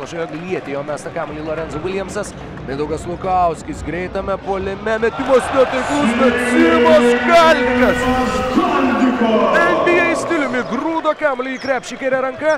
Milano žaidėjų lietį, jo mestą kamuolį Lorenzo Williamsas. Medaugas Lukauskis greitame puolime, metimas netaiklus, bet Simas Galdikas NBA stiliumi grūdo kamuolį į krepšį kaire ranka.